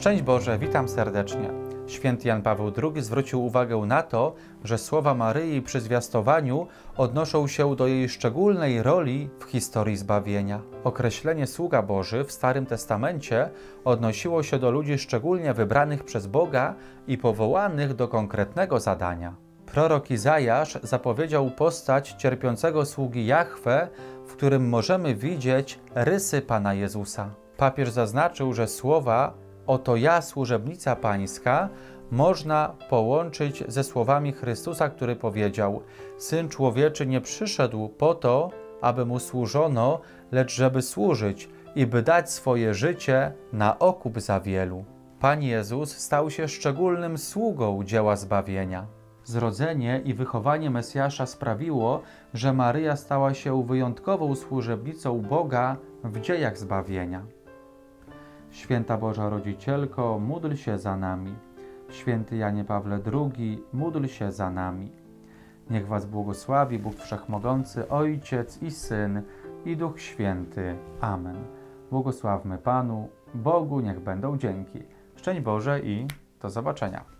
Szczęść Boże, witam serdecznie. Święty Jan Paweł II zwrócił uwagę na to, że słowa Maryi przy zwiastowaniu odnoszą się do jej szczególnej roli w historii zbawienia. Określenie sługa Boży w Starym Testamencie odnosiło się do ludzi szczególnie wybranych przez Boga i powołanych do konkretnego zadania. Prorok Izajasz zapowiedział postać cierpiącego sługi Jahwe, w którym możemy widzieć rysy Pana Jezusa. Papież zaznaczył, że słowa „Oto ja, służebnica Pańska” można połączyć ze słowami Chrystusa, który powiedział: Syn Człowieczy nie przyszedł po to, aby mu służono, lecz żeby służyć i by dać swoje życie na okup za wielu. Pan Jezus stał się szczególnym sługą dzieła zbawienia. Zrodzenie i wychowanie Mesjasza sprawiło, że Maryja stała się wyjątkową służebnicą Boga w dziejach zbawienia. Święta Boża Rodzicielko, módl się za nami. Święty Janie Pawle II, módl się za nami. Niech Was błogosławi Bóg Wszechmogący, Ojciec i Syn, i Duch Święty. Amen. Błogosławmy Panu, Bogu niech będą dzięki. Szczęść Boże i do zobaczenia.